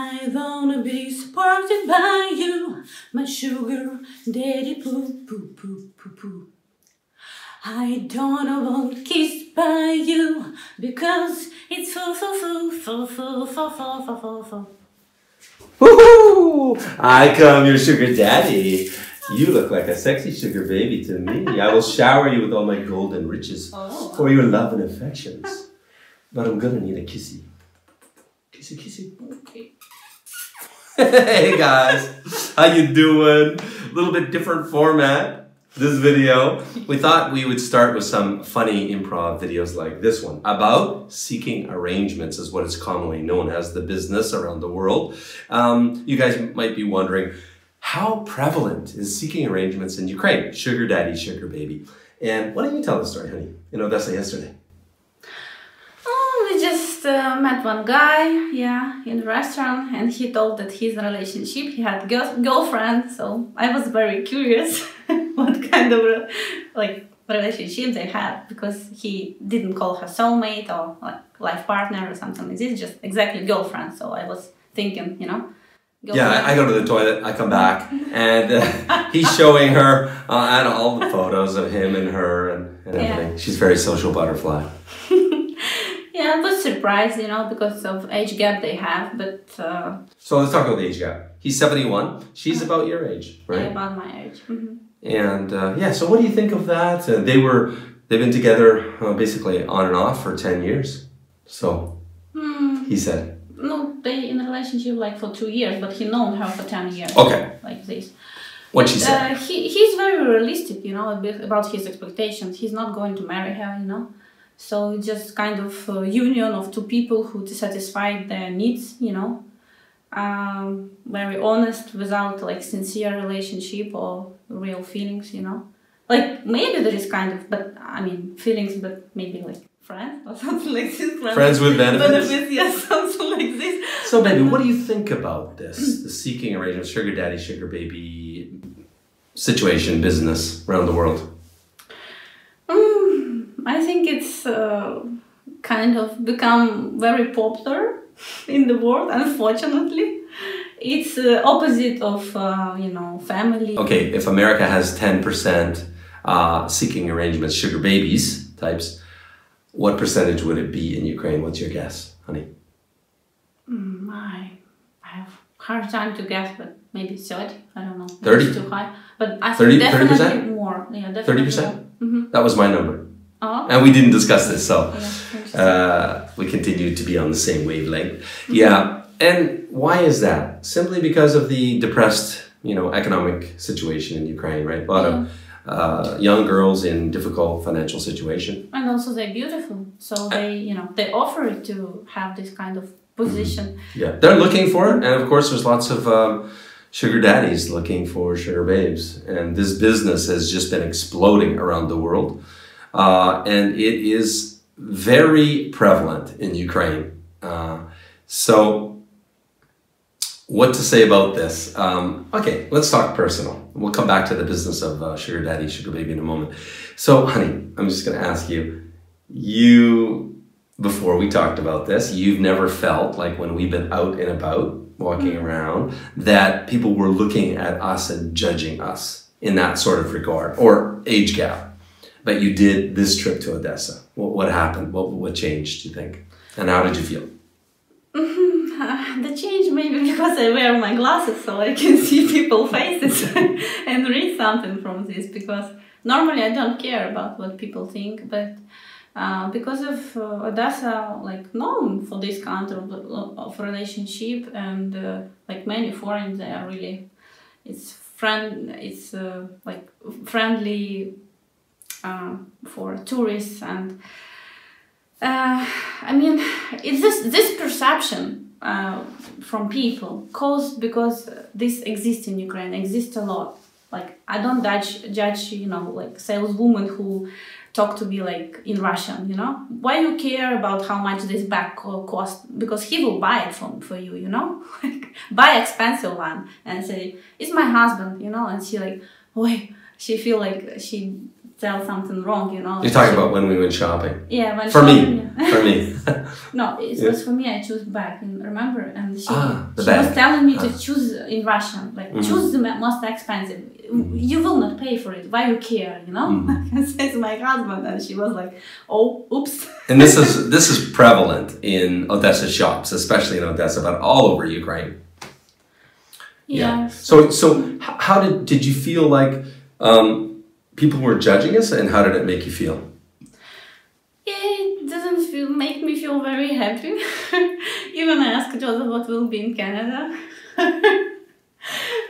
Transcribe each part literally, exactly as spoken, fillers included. I wanna be supported by you, my sugar daddy poo poo poo poo poo. I don't want kissed by you because it's full full full full full full full full full. Woohoo! I come your sugar daddy. You look like a sexy sugar baby to me. I will shower you with all my golden riches oh. for your love and affections. But I'm gonna need a kissy. Kissy kissy. Okay. Hey guys, how you doing? A little bit different format, this video. We thought we would start with some funny improv videos like this one about seeking arrangements, is what it's commonly known as, the business around the world. Um, you guys might be wondering, how prevalent is seeking arrangements in Ukraine? Sugar daddy, sugar baby. And why don't you tell the story, honey, in Odessa yesterday? Uh, met one guy, yeah, in the restaurant, and he told that he's in a relationship, he had girl girlfriend, so I was very curious what kind of re like relationship they had, because he didn't call her soulmate or like life partner or something like this, just exactly girlfriend. So I was thinking, you know, girlfriend. Yeah, I go to the toilet, I come back, and uh, he's showing her uh, and all the photos of him and her and, and everything. Yeah. She's very social butterfly. Yeah, I was surprised, you know, because of age gap they have, but... Uh, so let's talk about the age gap. He's seventy-one. She's uh, about your age, right? Yeah, about my age. Mm-hmm. And uh, yeah, so what do you think of that? Uh, they were, they've been together uh, basically on and off for ten years. So, mm. he said. No, they in a relationship like for two years, but he known her for ten years. Okay. Like this. What she said. Uh, he, he's very realistic, you know, about his expectations. He's not going to marry her, you know. So it's just kind of a union of two people who satisfy their needs, you know, um, very honest, without like sincere relationship or real feelings, you know. Like maybe there is kind of, but I mean feelings, but maybe like friends or something like this. Friends, friends with benefits. benefits, yes, something like this. So baby, what do you think about this, the seeking arrangement, sugar daddy, sugar baby situation, business around the world? I think it's uh, kind of become very popular in the world, unfortunately. It's uh, opposite of, uh, you know, family. Okay, if America has ten percent uh, seeking arrangements, sugar babies types, what percentage would it be in Ukraine? What's your guess, honey? Mm, I, I have a hard time to guess, but maybe thirty, I don't know. thirty? It's too high. But I think definitely thirty percent? More. Yeah, definitely thirty percent? More. Mm-hmm. That was my number. Oh. And we didn't discuss this, so yeah, uh, we continue to be on the same wavelength. Mm-hmm. Yeah, and why is that? Simply because of the depressed, you know, economic situation in Ukraine, right? A lot yeah. of uh, young girls in difficult financial situation. And also they're beautiful, so they, you know, they offer it to have this kind of position. Mm-hmm. Yeah, they're looking for it, and of course there's lots of um, sugar daddies looking for sugar babes, and this business has just been exploding around the world. Uh, and it is very prevalent in Ukraine. Uh, so what to say about this? Um, okay, let's talk personal. We'll come back to the business of uh, sugar daddy, sugar baby in a moment. So honey, I'm just gonna ask you, you, before we talked about this, you've never felt like when we've been out and about, walking mm-hmm. around, that people were looking at us and judging us in that sort of regard, or age gap. But you did this trip to Odessa. What, what happened? What, what changed, do you think? And how did you feel? Mm-hmm. uh, the change maybe because I wear my glasses so I can see people's faces and read something from this, because normally I don't care about what people think, but uh, because of uh, Odessa, like known for this kind of, of relationship, and uh, like many foreigners, they are really, it's, friend, it's uh, like friendly, Uh, for tourists, and uh, I mean, it's this this perception uh, from people caused because this exists in Ukraine, exists a lot. Like I don't judge judge you know, like saleswoman who talk to me like in Russian. You know, why you care about how much this bag cost? Because he will buy it from for you. You know, like buy expensive one and say it's my husband. You know, and she like, wait, she feel like she tell something wrong, you know. You're talking about when we went shopping. Yeah, when for shopping. Me. For me. No, it yeah. was for me. I choose bag, remember? And she, ah, she was telling me ah. to choose in Russian, like mm-hmm. choose the most expensive. Mm-hmm. You will not pay for it. Why you care, you know? Mm-hmm. Says my husband, and she was like, oh, oops. And this is this is prevalent in Odessa shops, especially in Odessa, but all over Ukraine. Yeah. yeah. So so how did did you feel like um, people were judging us, and how did it make you feel? It doesn't feel make me feel very happy. Even I asked Joseph what will be in Canada,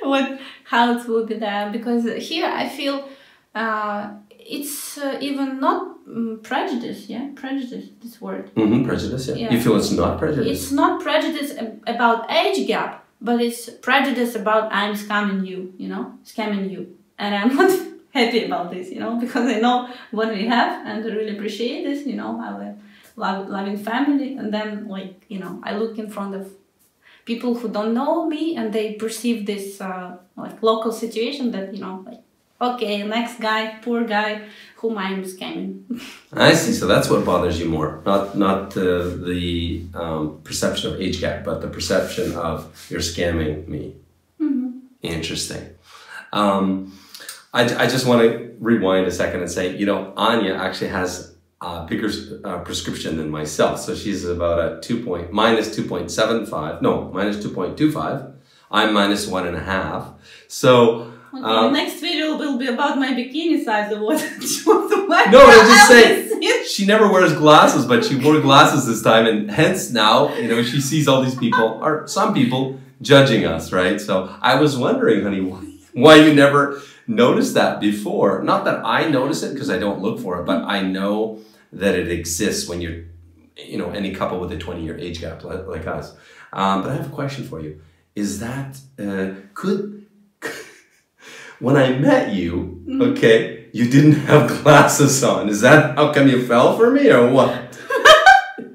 what how it will be there, because here I feel uh, it's uh, even not um, prejudice. Yeah, prejudice. This word. Mm-hmm, prejudice. Yeah. yeah. You feel it's not prejudice. It's not prejudice ab- about age gap. But it's prejudice about I'm scamming you, you know, scamming you. And I'm not happy about this, you know, because I know what we have and I really appreciate this, you know, our love, loving family. And then, like, you know, I look in front of people who don't know me and they perceive this, uh, like, local situation that, you know, like, okay, next guy, poor guy, whom I'm scamming. I see. So that's what bothers you more. Not not uh, the um, perception of age gap, but the perception of you're scamming me. Mm-hmm. Interesting. Um, I, I just want to rewind a second and say, you know, Anya actually has a bigger uh, prescription than myself. So she's about a two point, minus two point seven five. No, minus two point two five. I'm minus one and a half. So... Okay, um, the next video will be about my bikini size of what she wants to wear. No, I'm just saying, she never wears glasses, but she wore glasses this time, and hence now, you know, she sees all these people, or some people, judging us, right? So I was wondering, honey, why, why you never noticed that before. Not that I notice it, because I don't look for it, but I know that it exists when you're, you know, any couple with a twenty-year age gap like, like us. Um, but I have a question for you. Is that, uh, could... When I met you, okay, you didn't have glasses on. Is that how come you fell for me or what?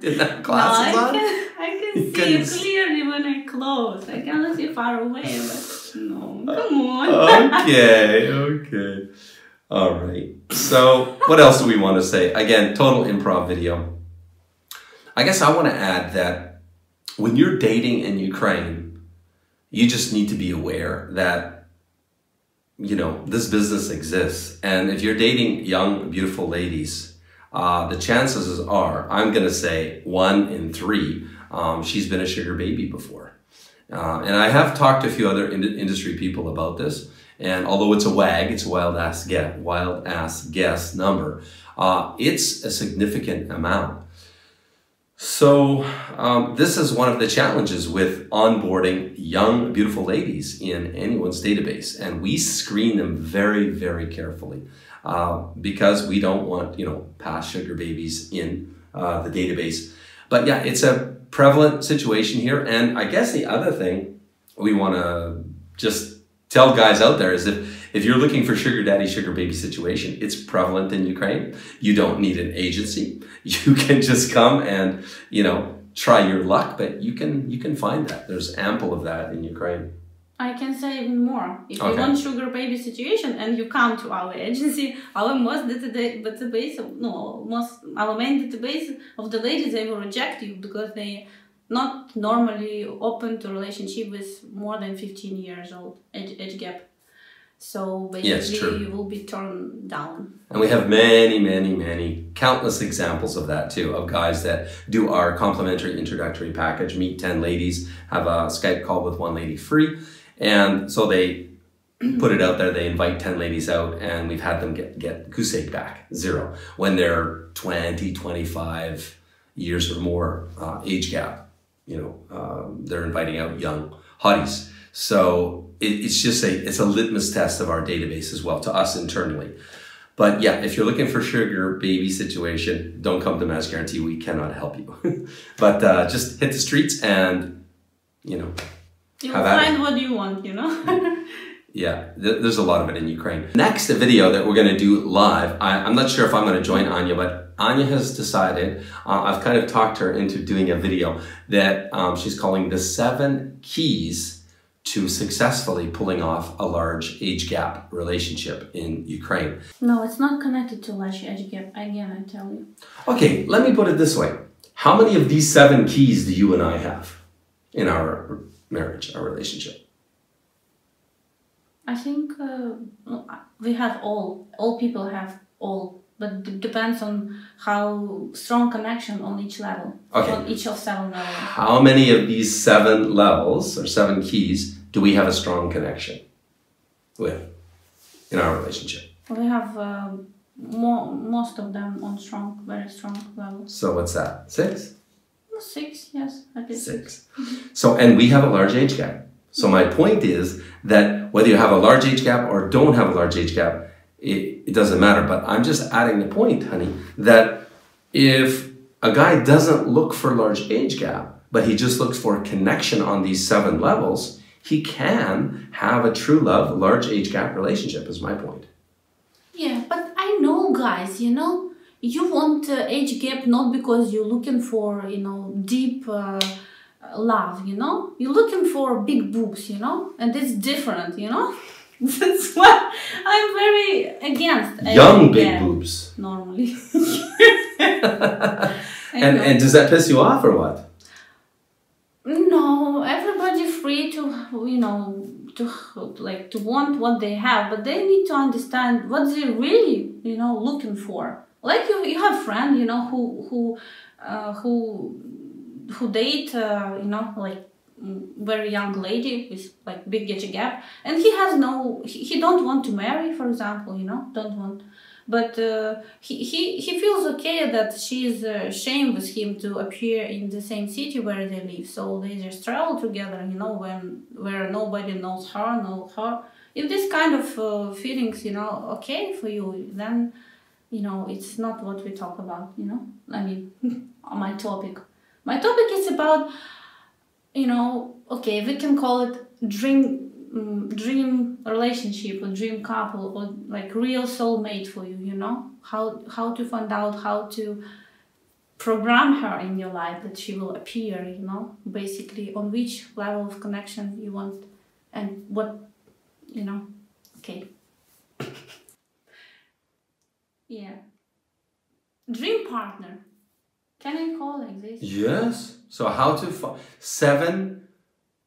Didn't have glasses no, I on? Can, I can you see you clearly when I close. I cannot see far away, but no, come on. Okay, okay. All right. So what else do we want to say? Again, total improv video. I guess I want to add that when you're dating in Ukraine, you just need to be aware that you know, this business exists. And if you're dating young, beautiful ladies, uh, the chances are, I'm going to say one in three, um, she's been a sugar baby before. Uh, and I have talked to a few other in- industry people about this. And although it's a W A G, it's a wild ass guess, wild ass guess number, uh, it's a significant amount. So um, this is one of the challenges with onboarding young, beautiful ladies in anyone's database. And we screen them very, very carefully uh, because we don't want, you know, past sugar babies in uh, the database. But yeah, it's a prevalent situation here. And I guess the other thing we want to just tell guys out there is if If you're looking for sugar daddy, sugar baby situation, it's prevalent in Ukraine. You don't need an agency. You can just come and, you know, try your luck, but you can, you can find that. There's ample of that in Ukraine. I can say even more. If okay. you want sugar baby situation and you come to our agency, our most database, no, most, our main database of the ladies, they will reject you because they not normally open to relationship with more than fifteen years old age, age gap. So basically yeah, you will be turned down. And we have many, many, many, countless examples of that too, of guys that do our complimentary introductory package, meet ten ladies, have a Skype call with one lady free. And so they put it out there, they invite ten ladies out and we've had them get, get goose egg back, zero, when they're twenty, twenty-five years or more uh, age gap. You know, um, they're inviting out young hotties. So it's just a, it's a litmus test of our database as well, to us internally. But yeah, if you're looking for sugar baby situation, don't come to Match Guaranty. We cannot help you. But uh, just hit the streets and, you know. You'll find what you want, you know. Yeah, th- there's a lot of it in Ukraine. Next, a video that we're going to do live. I, I'm not sure if I'm going to join Anya, but Anya has decided, uh, I've kind of talked her into doing a video that um, she's calling the seven keys to successfully pulling off a large age gap relationship in Ukraine. No, it's not connected to large age gap, again, I tell you. Okay, let me put it this way. How many of these seven keys do you and I have in our marriage, our relationship? I think uh, we have all, all people have all, but it depends on how strong connection on each level, okay. on each of seven levels. How many of these seven levels or seven keys do we have a strong connection with in our relationship? We have uh, more, most of them on strong, very strong level. So what's that, six? Six, yes, I guess six. six. So, and we have a large age gap. So my point is that whether you have a large age gap or don't have a large age gap, it, it doesn't matter. But I'm just adding the point, honey, that if a guy doesn't look for large age gap, but he just looks for connection on these seven levels, he can have a true love, large age gap relationship is my point. Yeah, but I know guys, you know, you want uh, age gap not because you're looking for, you know, deep uh, love, you know? You're looking for big boobs, you know? And it's different, you know? That's why I'm very against age Young big gap, boobs. Normally. and, and does that piss you off or what? No, everybody's free to, you know, to like to want what they have. But they need to understand what they're really, you know, looking for. Like you, you have friend, you know, who who uh, who who date, uh, you know, like very young lady with like big age gap, and he has no, he, he don't want to marry, for example, you know, don't want, but uh, he he he feels okay that she's uh, ashamed with him to appear in the same city where they live, so they just travel together, you know, when where nobody knows her, know her. If this kind of uh, feelings, you know, okay for you, then. You know, it's not what we talk about, you know, I mean, my topic. My topic is about, you know, okay, we can call it dream um, dream relationship or dream couple or like real soulmate for you, you know, how, how to find out, how to program her in your life that she will appear, you know, basically on which level of connection you want and what, you know, okay. Yeah. Dream partner. Can I call like this? Yes. So how to find seven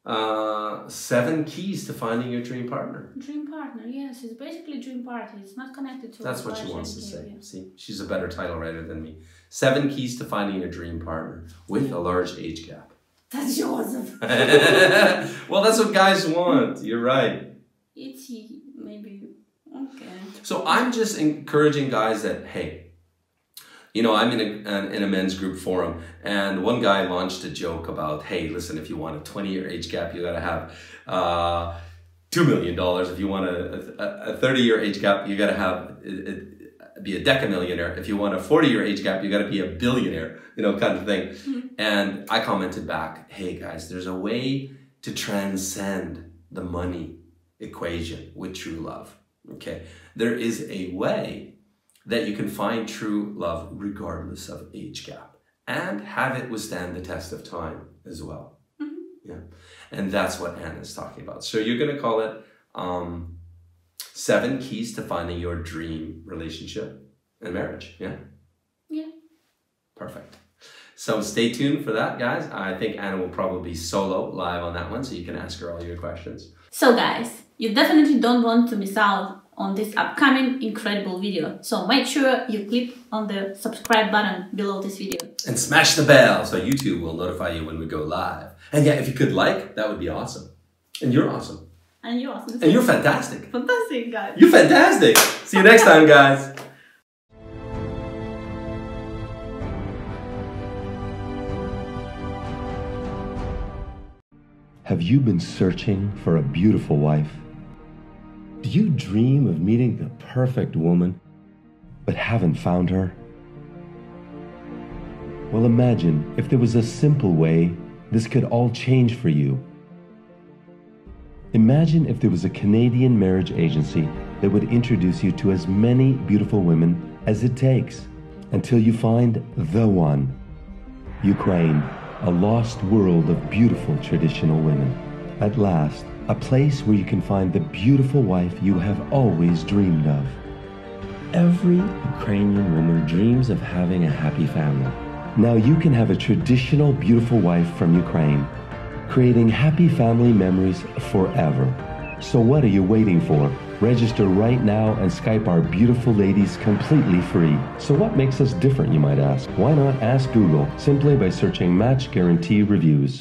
uh seven keys to finding your dream partner. Dream partner, yes. It's basically dream partner. It's not connected to That's what she wants to say. Yeah. See, she's a better title writer than me. Seven keys to finding your dream partner with yeah. a large age gap. That's yours. Well, that's what guys want. You're right. It's maybe okay. So I'm just encouraging guys that, hey, you know, I'm in a, in a men's group forum and one guy launched a joke about, hey, listen, if you want a twenty year age gap, you gotta have uh, two million dollars. If you want a, a, a thirty year age gap, you gotta have, a, a, be a decamillionaire. If you want a forty year age gap, you gotta be a billionaire, you know, kind of thing. Mm-hmm. And I commented back, hey guys, there's a way to transcend the money equation with true love. Okay, there is a way that you can find true love regardless of age gap and have it withstand the test of time as well. Mm-hmm. Yeah, and that's what Anna is talking about. So you're going to call it um, seven keys to finding your dream relationship and marriage. Yeah. Yeah. Perfect. So stay tuned for that, guys. I think Anna will probably be solo live on that one, so you can ask her all your questions. So guys, you definitely don't want to miss out on this upcoming incredible video. So make sure you click on the subscribe button below this video. And smash the bell so YouTube will notify you when we go live. And yeah, if you could like, that would be awesome. And you're awesome. And you're awesome. And you're fantastic. Fantastic, guys. You're fantastic. See you next time, guys. Have you been searching for a beautiful wife? Do you dream of meeting the perfect woman, but haven't found her? Well, imagine if there was a simple way this could all change for you. Imagine if there was a Canadian marriage agency that would introduce you to as many beautiful women as it takes until you find the one. Ukraine. A lost world of beautiful traditional women. At last, a place where you can find the beautiful wife you have always dreamed of. Every Ukrainian woman dreams of having a happy family. Now you can have a traditional beautiful wife from Ukraine, creating happy family memories forever. So what are you waiting for? Register right now and Skype our beautiful ladies completely free. So what makes us different, you might ask? Why not ask Google simply by searching Match Guarantee Reviews.